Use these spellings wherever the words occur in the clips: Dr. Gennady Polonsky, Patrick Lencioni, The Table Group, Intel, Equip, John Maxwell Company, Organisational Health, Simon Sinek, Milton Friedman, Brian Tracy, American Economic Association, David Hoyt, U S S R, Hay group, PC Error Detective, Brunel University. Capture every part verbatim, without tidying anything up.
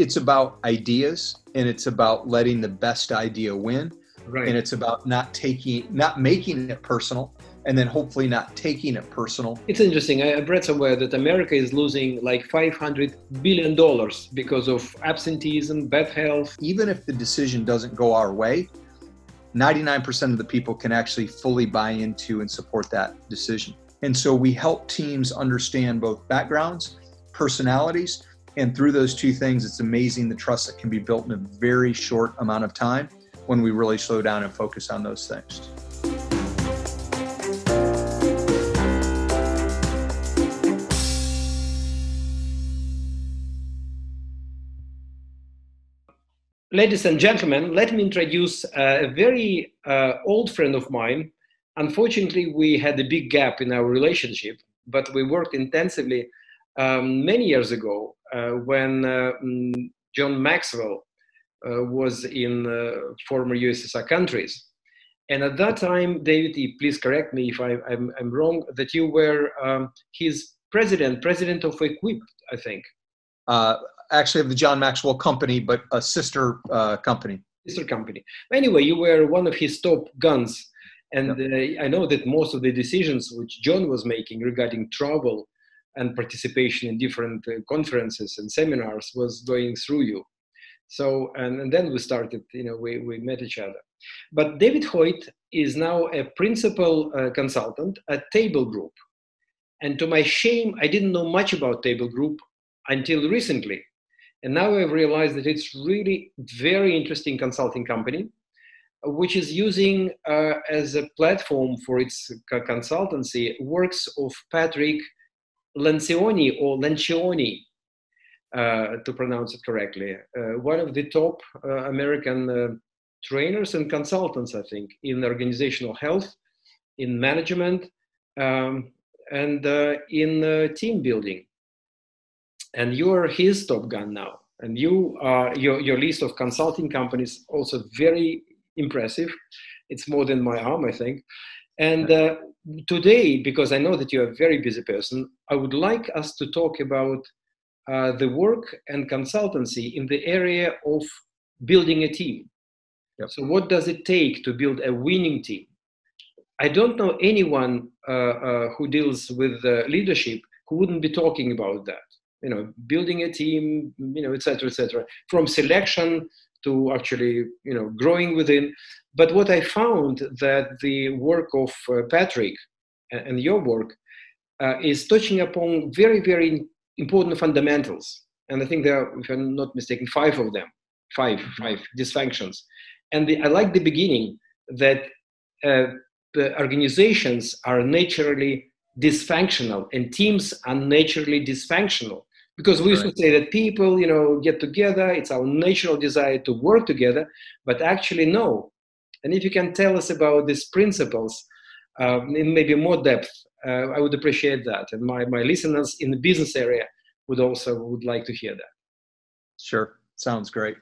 it's about ideas, and it's about letting the best idea win. Right. And it's about not taking, not making it personal, and then hopefully not taking it personal. It's interesting. I read somewhere that America is losing like five hundred billion dollars because of absenteeism, bad health. Even if the decision doesn't go our way, ninety-nine percent of the people can actually fully buy into and support that decision. And so we help teams understand both backgrounds, personalities, and through those two things, it's amazing the trust that can be built in a very short amount of time when we really slow down and focus on those things. Ladies and gentlemen, let me introduce a very uh, old friend of mine. Unfortunately, we had a big gap in our relationship, but we worked intensively um, many years ago uh, when uh, John Maxwell uh, was in uh, former U S S R countries. And at that time, David, please correct me if I, I'm, I'm wrong, that you were um, his president, president of Equip, I think. Uh, actually of the John Maxwell Company, but a sister uh, company. Sister company. Anyway, you were one of his top guns. And yep. uh, I know that most of the decisions which John was making regarding travel and participation in different uh, conferences and seminars was going through you. So, and, and then we started, you know, we, we met each other. But David Hoyt is now a principal uh, consultant at Table Group. And to my shame, I didn't know much about Table Group until recently. And now I've realized that it's really very interesting consulting company, which is using uh, as a platform for its consultancy works of Patrick Lencioni or Lencioni, uh, to pronounce it correctly, uh, one of the top uh, American uh, trainers and consultants, I think, in organizational health, in management, um, and uh, in uh, team building. And you are his top gun now. And you are, your, your list of consulting companies also very impressive. It's more than my arm, I think. And uh, today, because I know that you're a very busy person, I would like us to talk about uh, the work and consultancy in the area of building a team. Yep. So what does it take to build a winning team? I don't know anyone uh, uh, who deals with uh, leadership who wouldn't be talking about that. You know, building a team, you know, et cetera, et cetera, from selection to actually, you know, growing within. But what I found that the work of uh, Patrick and, and your work uh, is touching upon very, very important fundamentals. And I think there are, if I'm not mistaken, five of them, five, five dysfunctions. And the, I like the beginning that uh, the organizations are naturally dysfunctional and teams are naturally dysfunctional. Because we used right. to say that people, you know, get together, it's our natural desire to work together, but actually no. And if you can tell us about these principles um, in maybe more depth, uh, I would appreciate that. And my, my listeners in the business area would also would like to hear that. Sure, sounds great.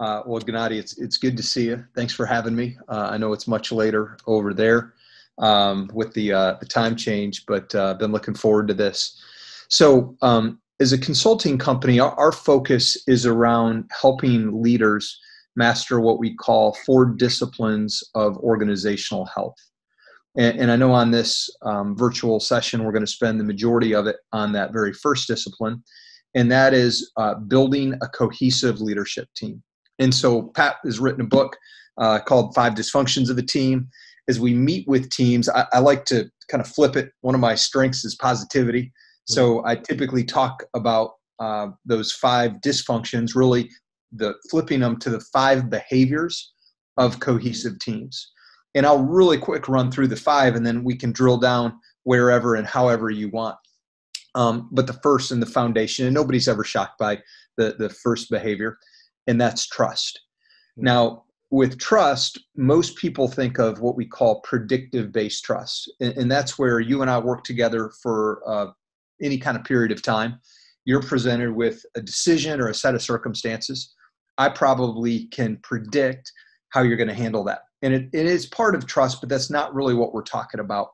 Uh, well, Gennady, it's, it's good to see you. Thanks for having me. Uh, I know it's much later over there um, with the, uh, the time change, but I've uh, been looking forward to this. So, um, as a consulting company, our focus is around helping leaders master what we call four disciplines of organizational health. And, and I know on this um, virtual session, we're going to spend the majority of it on that very first discipline, and that is uh, building a cohesive leadership team. And so Pat has written a book uh, called Five Dysfunctions of a Team. As we meet with teams, I, I like to kind of flip it. One of my strengths is positivity. So I typically talk about uh, those five dysfunctions, really the flipping them to the five behaviors of cohesive teams. And I'll really quick run through the five, and then we can drill down wherever and however you want. Um, but the first and the foundation, and nobody's ever shocked by the, the first behavior, and that's trust. Now, with trust, most people think of what we call predictive-based trust. And, and that's where you and I work together for uh, any kind of period of time. You're presented with a decision or a set of circumstances. I probably can predict how you're going to handle that. And it, it is part of trust, but that's not really what we're talking about.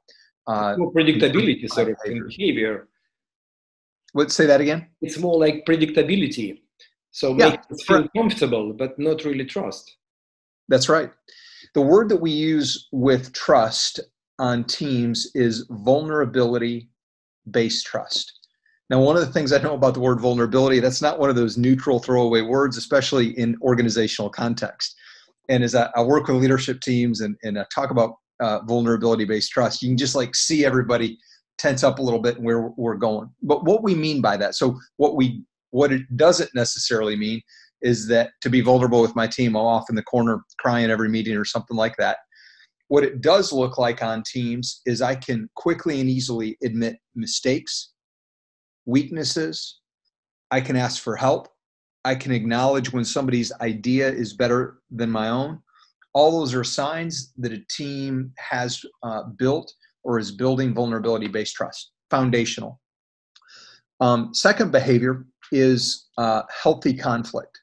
Uh, more predictability in sort of behavior. Let's say that again. It's more like predictability. So yeah, make it feel comfortable, but not really trust. That's right. The word that we use with trust on teams is vulnerability-based trust. Now, one of the things I know about the word vulnerability, that's not one of those neutral throwaway words, especially in organizational context. And as I, I work with leadership teams and, and I talk about uh, vulnerability-based trust, you can just like see everybody tense up a little bit and where we're going. But what we mean by that, so what we what it doesn't necessarily mean is that to be vulnerable with my team, I'm off in the corner crying every meeting or something like that. What it does look like on teams is I can quickly and easily admit mistakes, weaknesses. I can ask for help. I can acknowledge when somebody's idea is better than my own. All those are signs that a team has uh, built or is building vulnerability-based trust, foundational. Um, second behavior is uh, healthy conflict.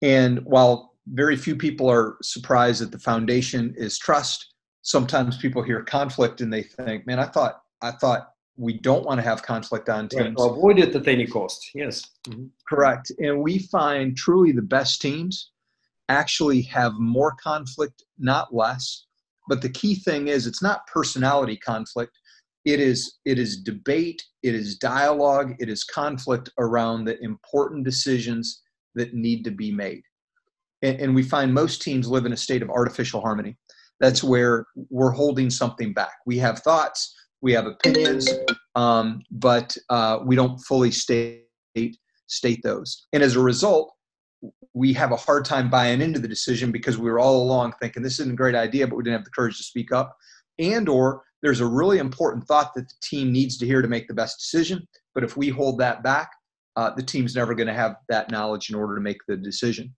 And while very few people are surprised that the foundation is trust, sometimes people hear conflict and they think, man, I thought, I thought, we don't want to have conflict on teams. Right. Avoid it at any cost, yes. Mm-hmm. Correct. And we find truly the best teams actually have more conflict, not less. But the key thing is it's not personality conflict. It is, it is debate, it is dialogue, it is conflict around the important decisions that need to be made. And, and we find most teams live in a state of artificial harmony. That's where we're holding something back. We have thoughts. We have opinions, um, but uh, we don't fully state state those. And as a result, we have a hard time buying into the decision because we were all along thinking this isn't a great idea, but we didn't have the courage to speak up. And or there's a really important thought that the team needs to hear to make the best decision. But if we hold that back, uh, the team's never going to have that knowledge in order to make the decision.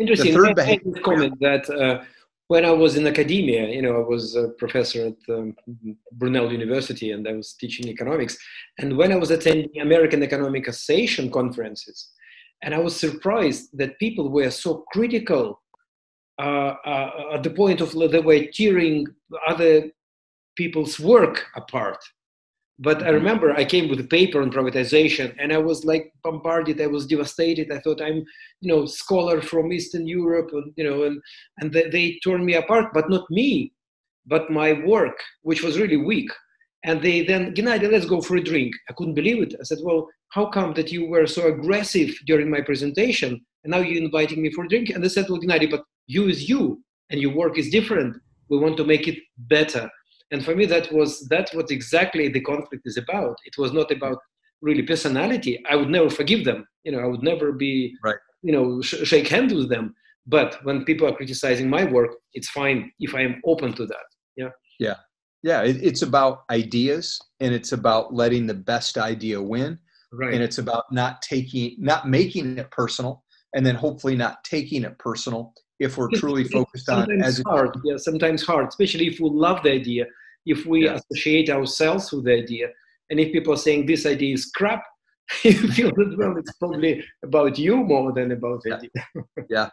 Interesting. The third behavior comment that uh, when I was in academia, you know, I was a professor at um, Brunel University and I was teaching economics. And when I was attending American Economic Association conferences, and I was surprised that people were so critical uh, uh, at the point of they were tearing other people's work apart. But I remember I came with a paper on privatization and I was like bombarded. I was devastated. I thought I'm, you know, scholar from Eastern Europe, and, you know, and, and they, they tore me apart, but not me, but my work, which was really weak. And they then, Gennady, let's go for a drink. I couldn't believe it. I said, well, how come that you were so aggressive during my presentation and now you're inviting me for a drink? And they said, well, Gennady, but you is you and your work is different. We want to make it better. And for me, that was that's what exactly the conflict is about. It was not about really personality. I would never forgive them. You know, I would never be, right. you know, sh shake hands with them. But when people are criticizing my work, it's fine if I am open to that. Yeah. Yeah. Yeah. It, it's about ideas and it's about letting the best idea win. Right. And it's about not taking, not making it personal and then hopefully not taking it personal. If we're truly focused on sometimes as hard, yeah, sometimes hard, especially if we love the idea, if we yeah. associate ourselves with the idea, and if people are saying this idea is crap, you feel that well, it's probably about you more than about the yeah. idea. Yeah,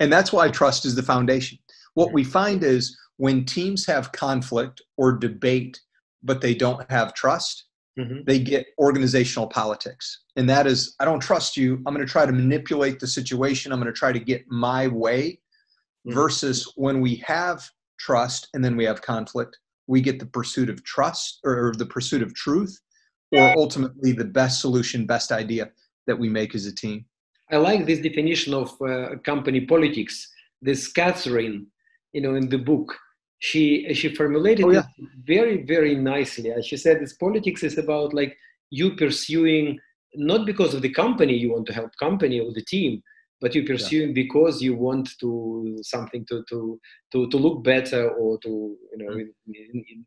and that's why trust is the foundation. What yeah. we find is when teams have conflict or debate, but they don't have trust, mm-hmm. they get organizational politics. And that is, I don't trust you. I'm going to try to manipulate the situation. I'm going to try to get my way mm-hmm. versus when we have trust and then we have conflict, we get the pursuit of trust or the pursuit of truth or ultimately the best solution, best idea that we make as a team. I like this definition of uh, company politics, this Catherine, you know, in the book. She, she formulated oh, yeah. it very, very nicely. She said this politics is about like you pursuing, not because of the company you want to help company or the team, but you're pursuing yeah. because you want to something to, to, to, to look better or to, you know, in, in, in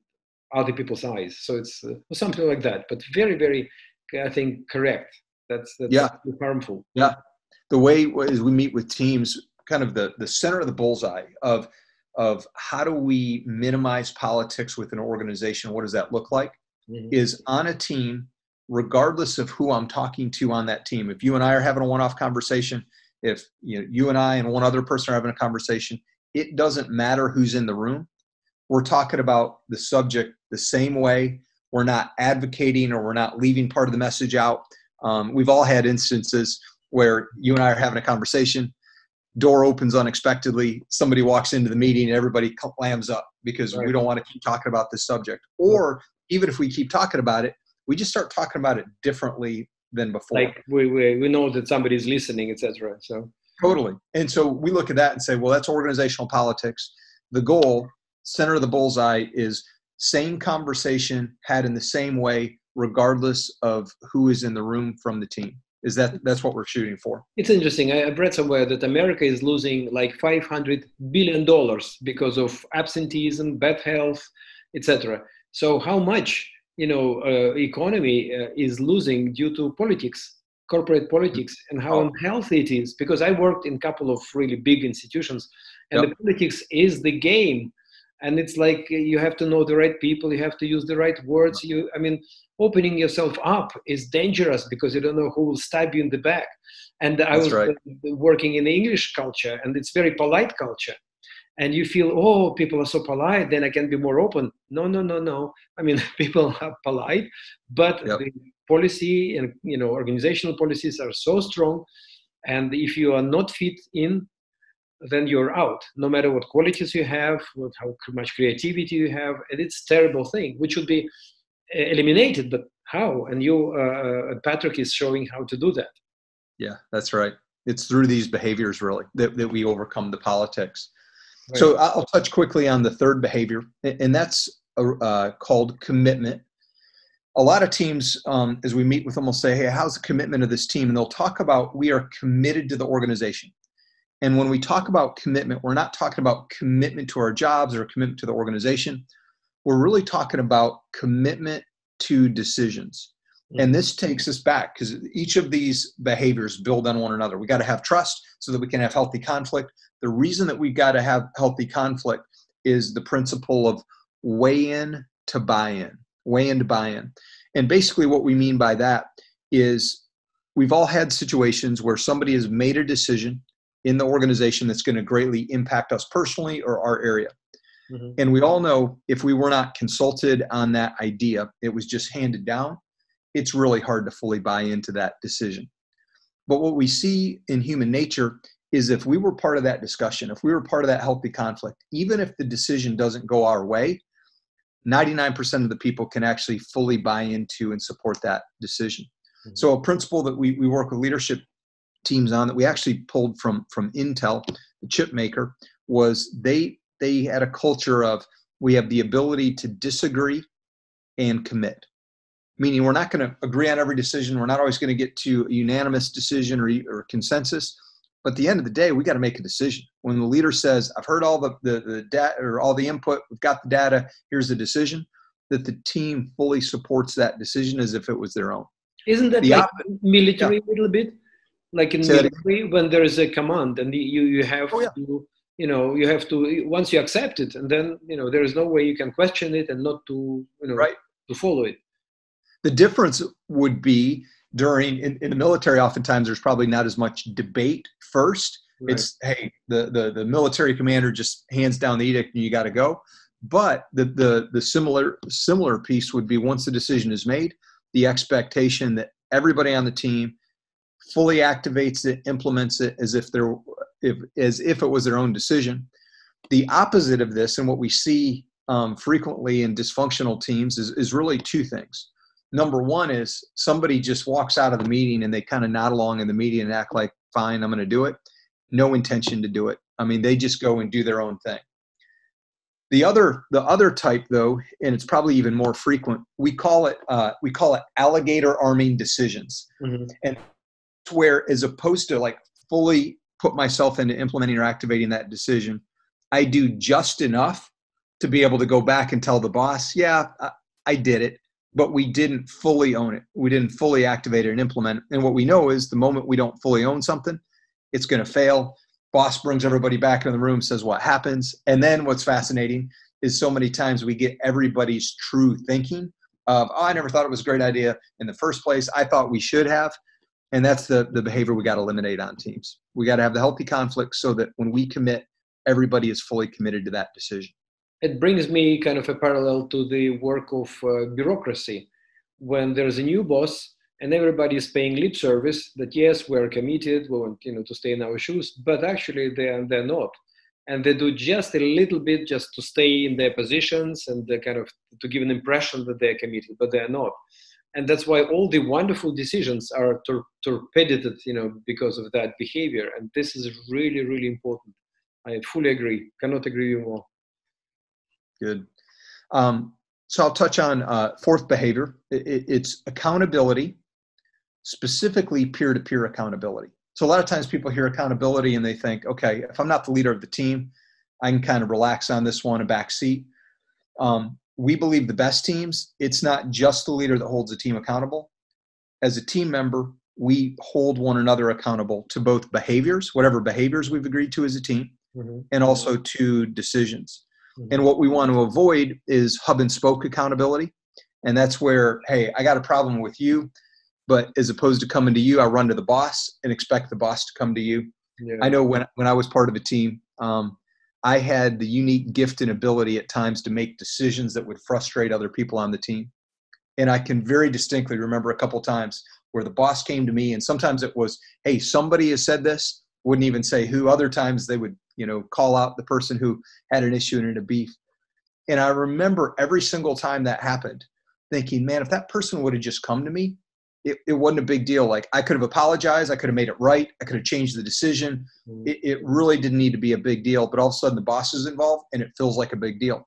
other people's eyes. So it's uh, something like that, but very, very, I think, correct. That's, that's yeah. harmful. Yeah. The way is we meet with teams, kind of the, the center of the bullseye of of how do we minimize politics within an organization? What does that look like? Mm-hmm. Is on a team, regardless of who I'm talking to on that team, if you and I are having a one-off conversation, if you know, you and I and one other person are having a conversation, it doesn't matter who's in the room. We're talking about the subject the same way. We're not advocating or we're not leaving part of the message out. Um, we've all had instances where you and I are having a conversation, door opens unexpectedly, somebody walks into the meeting and everybody clams up because right. we don't want to keep talking about this subject. Or even if we keep talking about it, we just start talking about it differently than before. Like we, we, we know that somebody's listening, et cetera. So. Totally. And so we look at that and say, well, that's organizational politics. The goal, center of the bullseye, is same conversation had in the same way, regardless of who is in the room from the team. Is that that's what we're shooting for? It's interesting. I've read somewhere that America is losing like five hundred billion dollars because of absenteeism, bad health, et cetera. So how much, you know, uh, economy uh, is losing due to politics, corporate politics, and how unhealthy it is? Because I worked in a couple of really big institutions, and yep. the politics is the game. And it's like you have to know the right people. You have to use the right words. You, I mean, opening yourself up is dangerous because you don't know who will stab you in the back. And I That's was right. working in the English culture, and it's very polite culture. And you feel, oh, people are so polite, then I can be more open. No, no, no, no. I mean, people are polite, but yep. the policy and, you know, organizational policies are so strong. And if you are not fit in, then you're out, no matter what qualities you have, what, how much creativity you have. And it's a terrible thing, which should be eliminated, but how? And you, uh, Patrick, is showing how to do that. Yeah, that's right. It's through these behaviors, really, that, that we overcome the politics. Right. So I'll touch quickly on the third behavior, and that's uh, called commitment. A lot of teams, um, as we meet with them, will say, hey, how's the commitment of this team? And they'll talk about, we are committed to the organization. And when we talk about commitment, we're not talking about commitment to our jobs or commitment to the organization. We're really talking about commitment to decisions. Mm-hmm. And this takes us back because each of these behaviors build on one another. We got to have trust so that we can have healthy conflict. The reason that we've got to have healthy conflict is the principle of weigh-in to buy-in, weigh-in to buy-in. And basically what we mean by that is we've all had situations where somebody has made a decision in the organization that's going to greatly impact us personally or our area. Mm-hmm. And we all know if we were not consulted on that idea, it was just handed down, it's really hard to fully buy into that decision. But what we see in human nature is if we were part of that discussion, if we were part of that healthy conflict, even if the decision doesn't go our way, ninety-nine percent of the people can actually fully buy into and support that decision. Mm-hmm. So a principle that we, we work with leadership teams on, that we actually pulled from from Intel, the chip maker, was they they had a culture of, we have the ability to disagree and commit, meaning we're not going to agree on every decision. We're not always going to get to a unanimous decision or, or consensus, but at the end of the day, we got to make a decision. When the leader says, I've heard all the the, the data or all the input, we've got the data, here's the decision, that the team fully supports that decision as if it was their own. Isn't that the like op- military yeah. a little bit? Like in military, when there is a command, and you you have oh, yeah. to, you know, you have to, once you accept it, and then, you know, there is no way you can question it and not to, you know, right. to follow it. The difference would be during, in, in the military, oftentimes there's probably not as much debate first. Right. It's, hey, the, the, the military commander just hands down the edict and you got to go. But the, the, the similar, similar piece would be, once the decision is made, the expectation that everybody on the team fully activates it, implements it as if they're, if, as if it was their own decision. The opposite of this, and what we see um, frequently in dysfunctional teams, is, is really two things. Number one is somebody just walks out of the meeting and they kind of nod along in the meeting and act like, fine, I'm going to do it. No intention to do it. I mean, they just go and do their own thing. The other, the other type, though, and it's probably even more frequent, we call it, uh, we call it alligator arming decisions. Mm-hmm. And where, as opposed to like fully put myself into implementing or activating that decision, I do just enough to be able to go back and tell the boss, yeah, I did it, but we didn't fully own it. We didn't fully activate it and implement it. And what we know is the moment we don't fully own something, it's going to fail. Boss brings everybody back in the room, says what happens. And then what's fascinating is so many times we get everybody's true thinking of, oh, I never thought it was a great idea in the first place. I thought we should have. And that's the, the behavior we got to eliminate on teams. We got to have the healthy conflict so that when we commit, everybody is fully committed to that decision. It brings me kind of a parallel to the work of uh, bureaucracy. When there's a new boss and everybody is paying lip service that, yes, we're committed, we want, you know, to stay in our shoes, but actually they're, they're not. And they do just a little bit just to stay in their positions and they kind of to give an impression that they're committed, but they're not. And that's why all the wonderful decisions are tor- torpedoed, you know, because of that behavior. And this is really, really important. I fully agree. Cannot agree with you more. Good. Um, so I'll touch on uh, fourth behavior. It, it, it's accountability, specifically peer-to-peer accountability. So a lot of times people hear accountability and they think, okay, if I'm not the leader of the team, I can kind of relax on this one, a back seat. Um, we believe the best teams, it's not just the leader that holds the team accountable. As a team member, we hold one another accountable to both behaviors, whatever behaviors we've agreed to as a team, mm-hmm. and also to decisions. Mm-hmm. And what we want to avoid is hub and spoke accountability. And that's where, hey, I got a problem with you. But as opposed to coming to you, I run to the boss and expect the boss to come to you. Yeah. I know when, when I was part of a team, um, I had the unique gift and ability at times to make decisions that would frustrate other people on the team. And I can very distinctly remember a couple times where the boss came to me, and sometimes it was, hey, somebody has said this, wouldn't even say who. Other times they would, you know, call out the person who had an issue and a beef. And I remember every single time that happened thinking, man, if that person would have just come to me, It, it wasn't a big deal. Like, I could have apologized. I could have made it right. I could have changed the decision. It, it really didn't need to be a big deal. But all of a sudden, the boss is involved, and it feels like a big deal.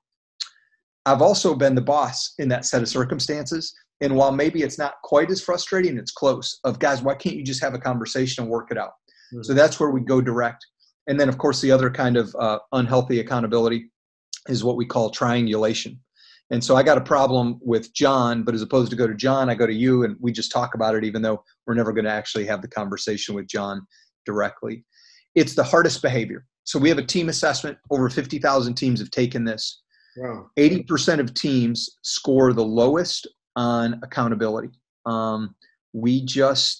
I've also been the boss in that set of circumstances. And while maybe it's not quite as frustrating, it's close of, guys, why can't you just have a conversation and work it out? Mm-hmm. So that's where we go direct. And then, of course, the other kind of uh, unhealthy accountability is what we call triangulation. And so I got a problem with John, but as opposed to go to John, I go to you and we just talk about it, even though we're never going to actually have the conversation with John directly. It's the hardest behavior. So we have a team assessment. Over fifty thousand teams have taken this. Wow. eighty percent of teams score the lowest on accountability. Um, we just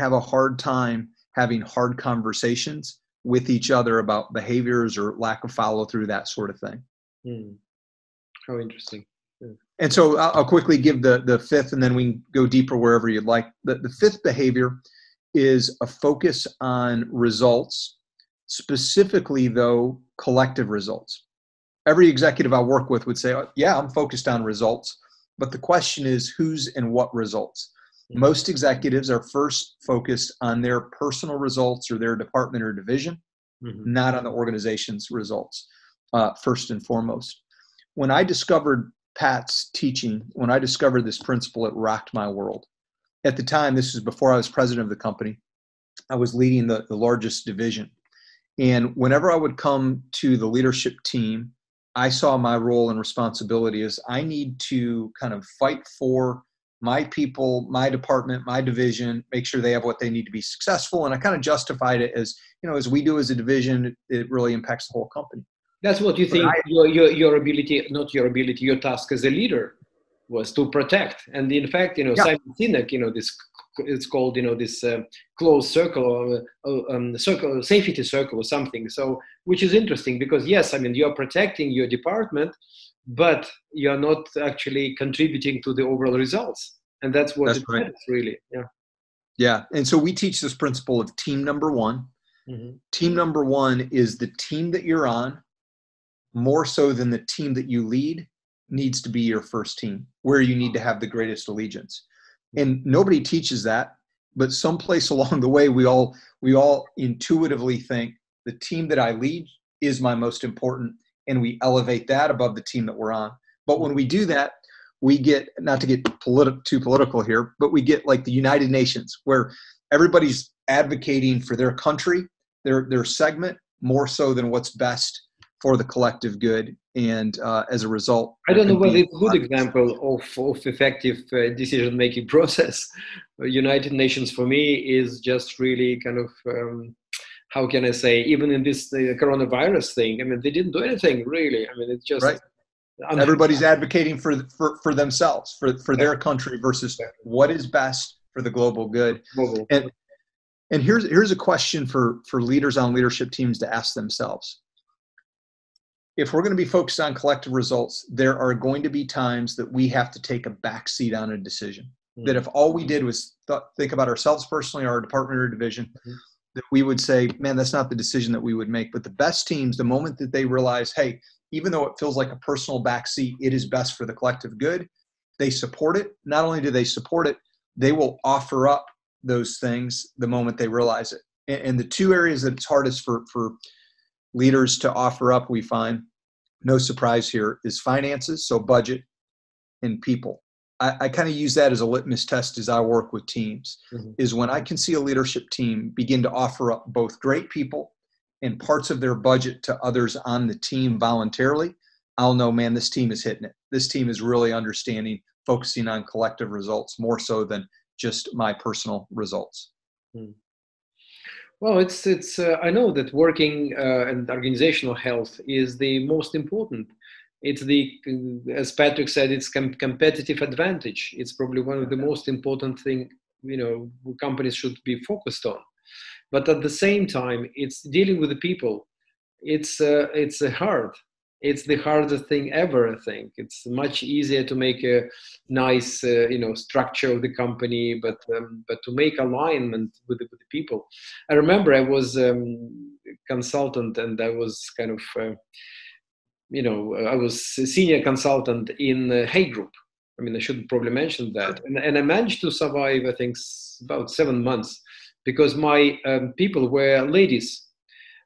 have a hard time having hard conversations with each other about behaviors or lack of follow through, that sort of thing. Mm. How interesting. Yeah. And so I'll quickly give the, the fifth, and then we can go deeper wherever you'd like. The, the fifth behavior is a focus on results, specifically, though, collective results. Every executive I work with would say, oh, yeah, I'm focused on results. But the question is, whose and what results? Mm-hmm. Most executives are first focused on their personal results or their department or division, mm-hmm. not on the organization's results, uh, first and foremost. When I discovered Pat's teaching, when I discovered this principle, it rocked my world. At the time, this was before I was president of the company, I was leading the, the largest division. And whenever I would come to the leadership team, I saw my role and responsibility as I need to kind of fight for my people, my department, my division, make sure they have what they need to be successful. And I kind of justified it as, you know, as we do as a division, it really impacts the whole company. That's what you think I, your, your your ability, not your ability, your task as a leader was to protect. And in fact, you know, yeah. Simon Sinek, you know, this it's called, you know, this uh, closed circle or uh, um, circle, safety circle or something. So, which is interesting because, yes, I mean, you're protecting your department, but you're not actually contributing to the overall results. And that's what that's it right. is really. Yeah. Yeah. And so we teach this principle of team number one. Mm-hmm. Team number one is the team that you're on, more so than the team that you lead, needs to be your first team, where you need to have the greatest allegiance. And nobody teaches that, but someplace along the way, we all we all intuitively think the team that I lead is my most important, and we elevate that above the team that we're on. But when we do that, we get, not to get politi- too political here, but we get like the United Nations, where everybody's advocating for their country, their their segment, more so than what's best for the collective good, and uh, as a result... I don't know whether it's a good example of, of effective uh, decision-making process. United Nations for me is just really kind of, um, how can I say, even in this uh, coronavirus thing, I mean, they didn't do anything, really. I mean, it's just... Right. Everybody's advocating for, for, for themselves, for, for their country versus what is best for the global good. Global. And, and here's, here's a question for, for leaders on leadership teams to ask themselves. If we're going to be focused on collective results, there are going to be times that we have to take a backseat on a decision. Mm-hmm. That if all we did was th- think about ourselves personally, our department or division, mm-hmm. that we would say, man, that's not the decision that we would make. But the best teams, the moment that they realize, hey, even though it feels like a personal backseat, it is best for the collective good, they support it. Not only do they support it, they will offer up those things the moment they realize it. And, and the two areas that it's hardest for, for leaders to offer up, we find, no surprise here, is finances, so budget, and people. I, I kind of use that as a litmus test as I work with teams, mm-hmm. is when I can see a leadership team begin to offer up both great people and parts of their budget to others on the team voluntarily, I'll know, man, this team is hitting it. This team is really understanding, focusing on collective results more so than just my personal results. Mm-hmm. Well, it's, it's, uh, I know that working uh, and organizational health is the most important. It's the, as Patrick said, it's com- competitive advantage. It's probably one of the most important thing, you know, companies should be focused on. But at the same time, it's dealing with the people. It's, uh, it's hard. It's the hardest thing ever, I think. It's much easier to make a nice, uh, you know, structure of the company, but um, but to make alignment with the, with the people. I remember I was a um, consultant, and I was kind of, uh, you know, I was a senior consultant in the Hay Group. I mean, I should probably mention that. And, and I managed to survive, I think, about seven months because my um, people were ladies.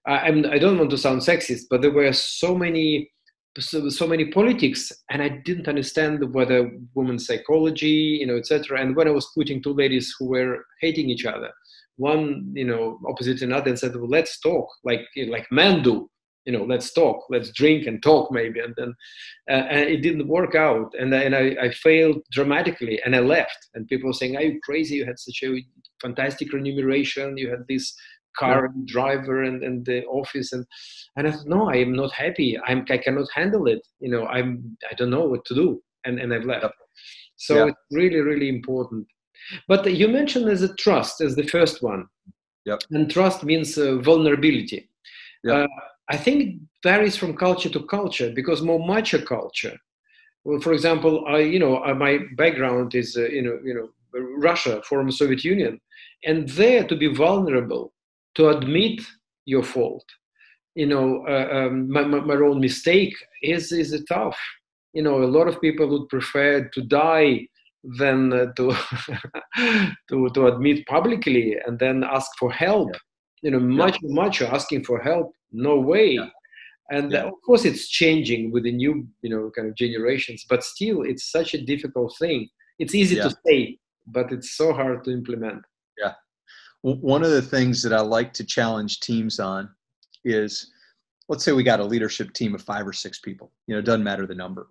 I don't want to sound sexist, but there were so many, so, so many politics, and I didn't understand whether women's psychology, you know, et cetera. And when I was putting two ladies who were hating each other, one, you know, opposite another, and said, "Well, let's talk, like like men do, you know, let's talk, let's drink and talk, maybe." And then uh, and it didn't work out, and and I, I failed dramatically, and I left. And people were saying, "Are you crazy? You had such a fantastic remuneration. You had this car and driver and, and the office." And, and I thought, no, I am not happy. I'm, I cannot handle it. You know, I'm, I don't know what to do. And, and I've left. Yep. So yep. It's really, really important. But you mentioned as a trust as the first one. Yep. And trust means uh, vulnerability. Yep. Uh, I think it varies from culture to culture because more mature culture. Well, for example, I, you know, my background is, uh, you know, you know, Russia, former Soviet Union, and there to be vulnerable, to admit your fault, you know, uh, um, my, my, my own mistake is is tough. You know, a lot of people would prefer to die than uh, to, to to admit publicly and then ask for help. Yeah. You know, much yeah. much asking for help, no way. Yeah. And yeah. of course, it's changing with the new, you know, kind of generations. But still, it's such a difficult thing. It's easy yeah. to say, but it's so hard to implement. Yeah. One of the things that I like to challenge teams on is, let's say we got a leadership team of five or six people, you know, it doesn't matter the number,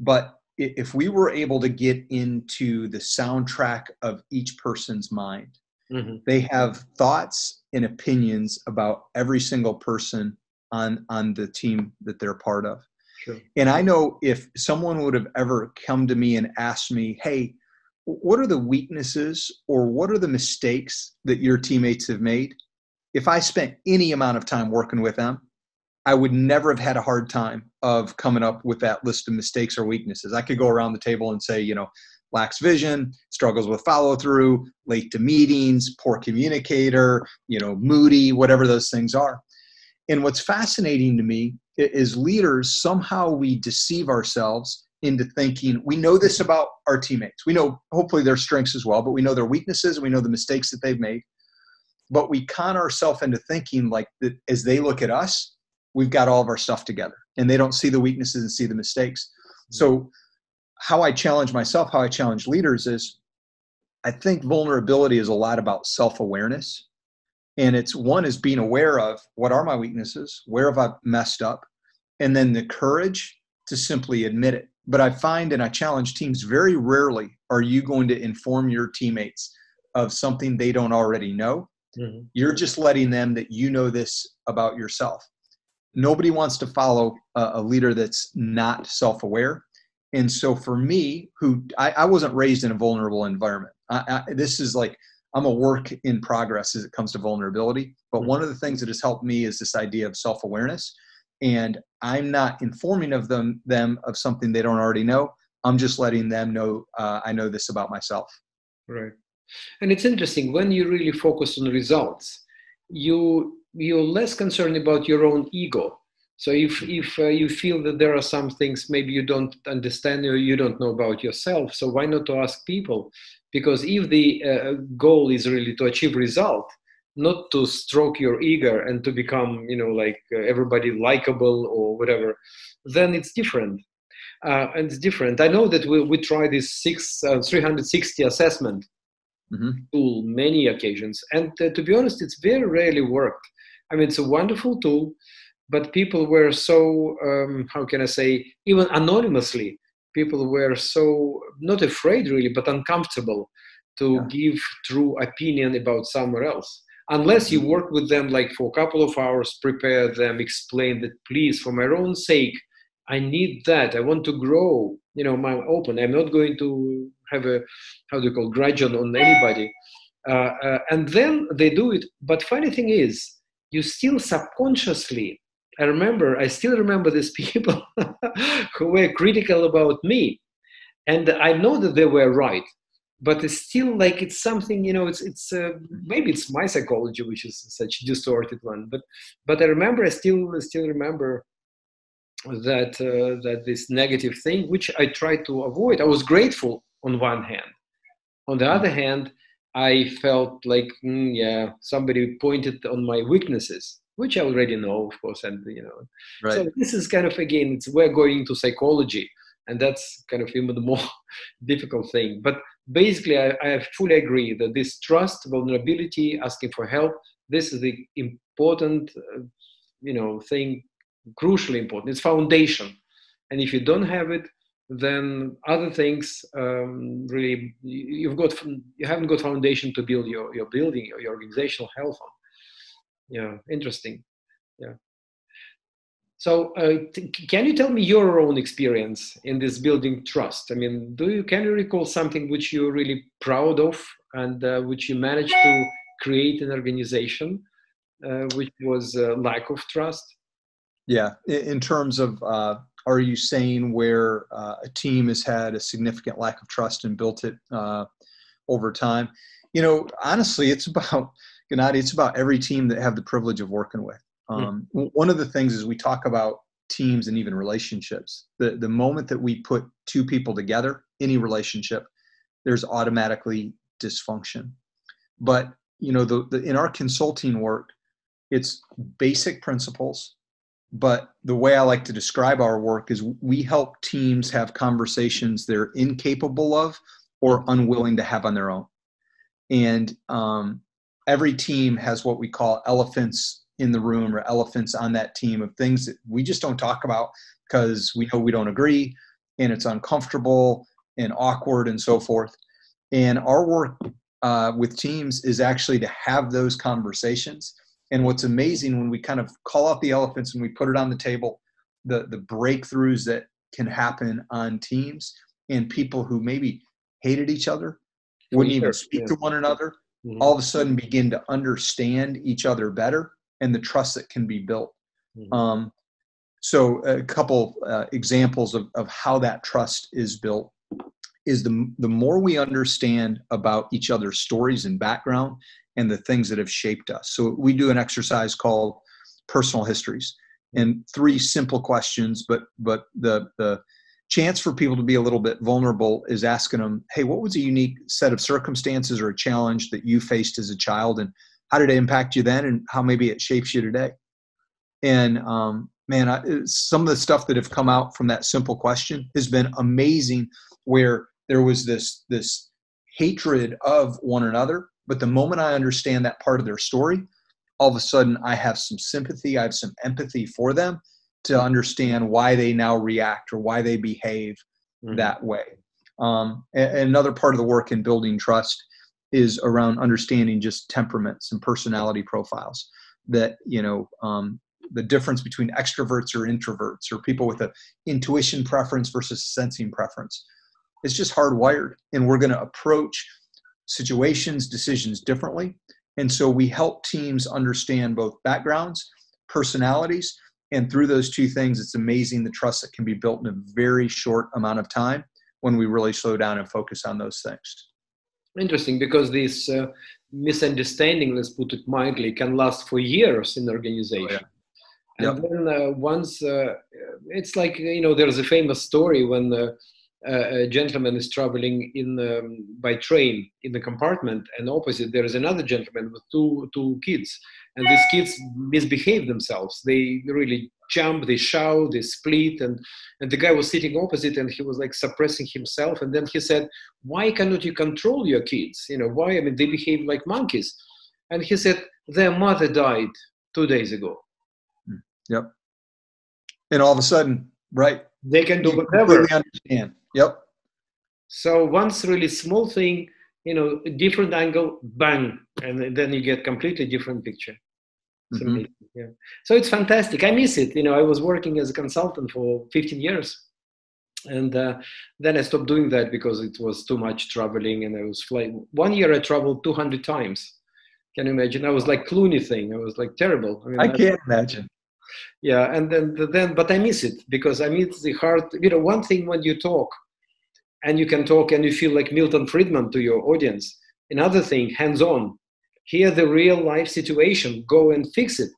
but if we were able to get into the soundtrack of each person's mind, mm-hmm. they have thoughts and opinions about every single person on, on the team that they're part of. Sure. And I know if someone would have ever come to me and asked me, "Hey, what are the weaknesses or what are the mistakes that your teammates have made?" If I spent any amount of time working with them, I would never have had a hard time of coming up with that list of mistakes or weaknesses. I could go around the table and say, you know, lacks vision, struggles with follow through, late to meetings, poor communicator, you know, moody, whatever those things are. And what's fascinating to me is leaders, somehow we deceive ourselves into thinking we know this about our teammates. We know hopefully their strengths as well, but we know their weaknesses and we know the mistakes that they've made. But we con ourselves into thinking like that as they look at us, we've got all of our stuff together, and they don't see the weaknesses and see the mistakes. So how I challenge myself, how I challenge leaders is I think vulnerability is a lot about self-awareness. And it's one is being aware of what are my weaknesses, where have I messed up, and then the courage to simply admit it. But I find, and I challenge teams, very rarely are you going to inform your teammates of something they don't already know. Mm-hmm. You're just letting them that you know this about yourself. Nobody wants to follow a, a leader that's not self-aware. And so for me, who I, I wasn't raised in a vulnerable environment. I, I, this is like, I'm a work in progress as it comes to vulnerability. But mm-hmm. one of the things that has helped me is this idea of self-awareness. And I'm not informing of them them of something they don't already know. I'm just letting them know uh, I know this about myself. Right. And it's interesting, when you really focus on results, you, you're less concerned about your own ego. So if, if uh, you feel that there are some things maybe you don't understand or you don't know about yourself, so why not to ask people? Because if the uh, goal is really to achieve result, not to stroke your ego and to become, you know, like uh, everybody likable or whatever, then it's different. Uh, and it's different. I know that we, we try this six, uh, three sixty assessment mm-hmm. tool many occasions. And uh, to be honest, it's very rarely worked. I mean, it's a wonderful tool. But people were so, um, how can I say, even anonymously, people were so, not afraid really, but uncomfortable to yeah. give true opinion about somewhere else. Unless you work with them like for a couple of hours, prepare them, explain that, please, for my own sake, I need that. I want to grow, you know, my open. I'm not going to have a, how do you call, grudge on anybody. Uh, uh, and then they do it. But funny thing is, you still subconsciously, I remember, I still remember these people who were critical about me. And I know that they were right, but it's still like, it's something, you know, it's, it's uh, maybe it's my psychology, which is such a distorted one, but, but I remember, I still, still remember that, uh, that this negative thing, which I tried to avoid. I was grateful on one hand. On the other hand, I felt like, mm, yeah, somebody pointed on my weaknesses, which I already know, of course, and, you know, right. So this is kind of, again, it's, we're going to psychology, and that's kind of even the more difficult thing. But basically, I, I fully agree that this trust, vulnerability, asking for help, this is the important, uh, you know, thing, crucially important. It's foundation. And if you don't have it, then other things um, really, you've got, you haven't got foundation to build your, your building, your, your organizational health on. Yeah, interesting. Yeah. So, uh, can you tell me your own experience in this building trust? I mean, do you can you recall something which you're really proud of and uh, which you managed to create an organization, uh, which was a lack of trust? Yeah. In terms of, uh, are you saying where uh, a team has had a significant lack of trust and built it uh, over time? You know, honestly, it's about. Gennady, it's about every team that have the privilege of working with. Um, mm. One of the things is we talk about teams and even relationships. The, the moment that we put two people together, any relationship, there's automatically dysfunction. But, you know, the, the, in our consulting work, it's basic principles. But the way I like to describe our work is we help teams have conversations they're incapable of or unwilling to have on their own. And, um, every team has what we call elephants in the room or elephants on that team of things that we just don't talk about because we know we don't agree and it's uncomfortable and awkward and so forth. And our work uh, with teams is actually to have those conversations. And what's amazing when we kind of call out the elephants and we put it on the table, the, the breakthroughs that can happen on teams and people who maybe hated each other, wouldn't even speak yeah. to one another, Mm-hmm. all of a sudden begin to understand each other better and the trust that can be built. Mm-hmm. Um, so a couple uh, examples of, of how that trust is built is the, the more we understand about each other's stories and background and the things that have shaped us. So we do an exercise called personal histories and three simple questions, but, but the, the chance for people to be a little bit vulnerable is asking them, hey, what was a unique set of circumstances or a challenge that you faced as a child? And how did it impact you then? And how maybe it shapes you today? And um, man, I, some of the stuff that have come out from that simple question has been amazing, where there was this, this hatred of one another. But the moment I understand that part of their story, all of a sudden I have some sympathy. I have some empathy for them, to understand why they now react or why they behave mm-hmm. that way. Um, and another part of the work in building trust is around understanding just temperaments and personality profiles, that, you know, um, the difference between extroverts or introverts or people with an intuition preference versus sensing preference. It's just hardwired, and we're going to approach situations, decisions differently. And so we help teams understand both backgrounds, personalities, and through those two things, it's amazing the trust that can be built in a very short amount of time when we really slow down and focus on those things. Interesting, because this uh, misunderstanding, let's put it mildly, can last for years in the organization. Oh, yeah. And yep. then uh, once, uh, it's like, you know, there's a famous story when uh, a gentleman is traveling in um, by train in the compartment, and opposite there is another gentleman with two two kids, and these kids misbehave themselves. They really jump, they shout, they split, and, and the guy was sitting opposite, and he was like suppressing himself. And then he said, "Why cannot you control your kids? You know, why? I mean, they behave like monkeys." And he said, "Their mother died two days ago." Yep. And all of a sudden, right? They can do whatever. They understand. Yep. So once really small thing, you know, a different angle, bang. And then you get completely different picture. Mm-hmm. So, yeah. So it's fantastic. I miss it. You know, I was working as a consultant for fifteen years. And uh, then I stopped doing that because it was too much traveling, and I was flying. One year I traveled two hundred times. Can you imagine? I was like Clooney thing. I was like terrible. I mean, I can't I, imagine. Yeah, and then, then, but I miss it, because I miss the heart. You know, one thing when you talk, and you can talk and you feel like Milton Friedman to your audience. Another thing, hands-on. Hear the real life situation, go and fix it.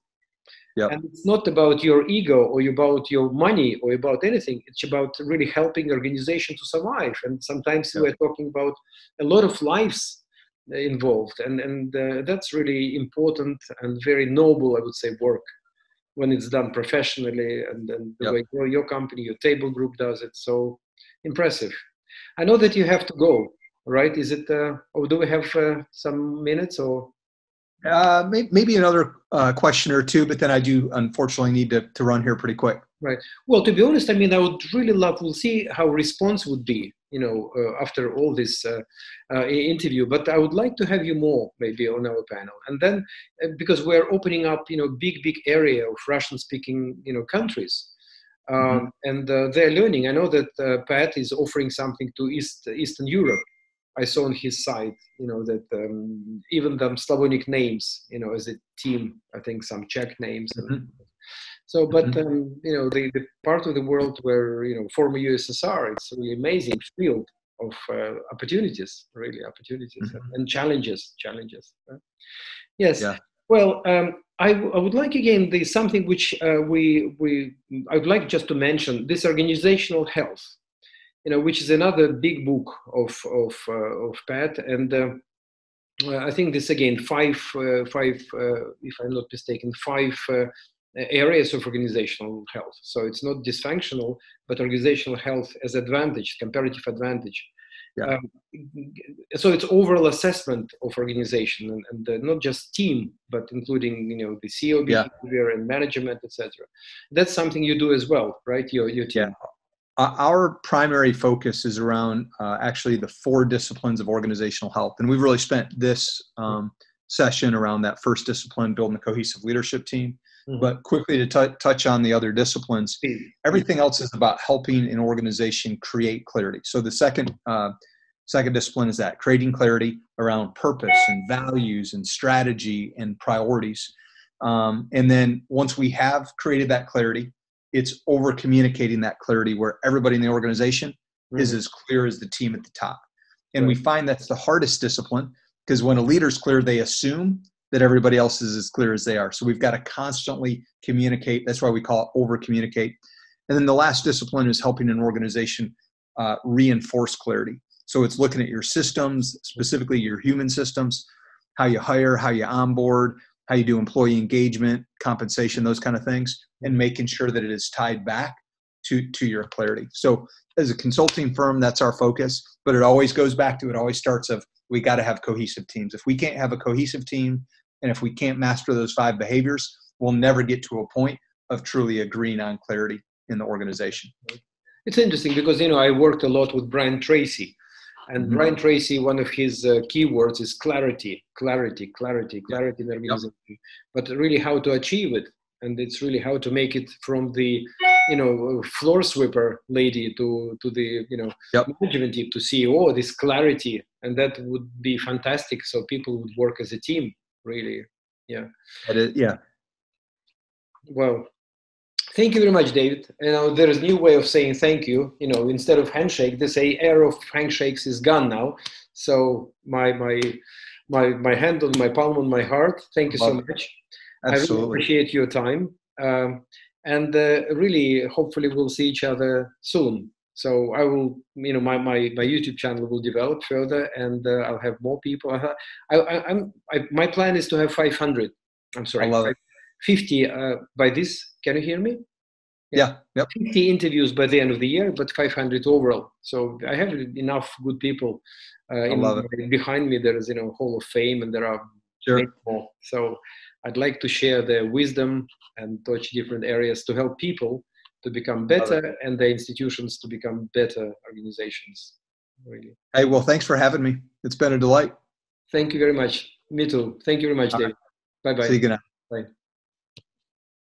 Yeah. And it's not about your ego or about your money or about anything. It's about really helping organization to survive. And sometimes yeah. we're talking about a lot of lives involved. And, and uh, that's really important and very noble, I would say, work. When it's done professionally, and, and the yep. way your, your company, your table group does it. So impressive. I know that you have to go, right? Is it, uh, or do we have uh, some minutes or? Uh, maybe, maybe another uh, question or two, but then I do unfortunately need to, to run here pretty quick. Right. Well, to be honest, I mean, I would really love, we'll see how response would be, you know, uh, after all this uh, uh, interview, but I would like to have you more maybe on our panel. And then, uh, because we're opening up, you know, big, big area of Russian speaking, you know, countries. Um, mm-hmm. And uh, they're learning. I know that uh, Pat is offering something to East, Eastern Europe. I saw on his site, you know, that um, even them Slavonic names, you know, as a team, I think some Czech names. Mm-hmm. and, So, but, um, you know, the, the part of the world where, you know, former U S S R, it's really amazing field of uh, opportunities, really opportunities mm-hmm. and challenges, challenges. Right? Yes. Yeah. Well, um, I, w I would like again, the something which uh, we, we, I would like just to mention this organizational health, you know, which is another big book of, of, uh, of Pat. And uh, I think this again, five, uh, five, uh, if I'm not mistaken, five, uh, areas of organizational health. So it's not dysfunctional, but organizational health as advantage, comparative advantage. Yeah. Um, so it's overall assessment of organization, and, and uh, not just team, but including, you know, the C E O behavior yeah. and management, et cetera. That's something you do as well, right? Your, your team. Yeah. Our primary focus is around uh, actually the four disciplines of organizational health. And we've really spent this um, session around that first discipline, building a cohesive leadership team. But quickly to touch on the other disciplines, everything else is about helping an organization create clarity. So the second, uh, second discipline is that, creating clarity around purpose and values and strategy and priorities. Um, and then once we have created that clarity, it's over communicating that clarity where everybody in the organization mm-hmm. is as clear as the team at the top. And right. we find that's the hardest discipline, because when a leader's clear, they assume that everybody else is as clear as they are. So we've got to constantly communicate. That's why we call it over communicate. And then the last discipline is helping an organization uh, reinforce clarity. So it's looking at your systems, specifically your human systems, how you hire, how you onboard, how you do employee engagement, compensation, those kind of things, and making sure that it is tied back to, to your clarity. So as a consulting firm, that's our focus, but it always goes back to, it always starts of, we got to have cohesive teams. If we can't have a cohesive team, and if we can't master those five behaviors, we'll never get to a point of truly agreeing on clarity in the organization. It's interesting because, you know, I worked a lot with Brian Tracy, and mm-hmm. Brian Tracy, one of his uh, keywords is clarity, clarity, clarity, clarity in organization, yep. but really how to achieve it. And it's really how to make it from the, you know, floor sweeper lady to, to the, you know, yep. management team to C E O, this clarity. And that would be fantastic. So people would work as a team. Really, yeah. Is, yeah. Well, thank you very much, David. You know, there is a new way of saying thank you. You know, instead of handshake, they say air of handshakes is gone now. So my my my my hand on my palm on my heart. Thank you so much. Absolutely. I really appreciate your time. Um, and uh, really, hopefully, we'll see each other soon. So I will, you know, my my, my YouTube channel will develop further, and uh, I'll have more people. I, I, I'm I, my plan is to have five hundred. I'm sorry, fifty uh, by this. Can you hear me? Yeah, yeah. Yep. fifty interviews by the end of the year, but five hundred overall. So I have enough good people uh, in, behind me. There is, you know, Hall of Fame, and there are sure. more. So I'd like to share their wisdom and touch different areas to help people to become better, and the institutions to become better organizations. Really. Hey, well, thanks for having me. It's been a delight. Thank you very much. Me too. Thank you very much, All David. Right. Bye-bye. See you. Good night. Bye.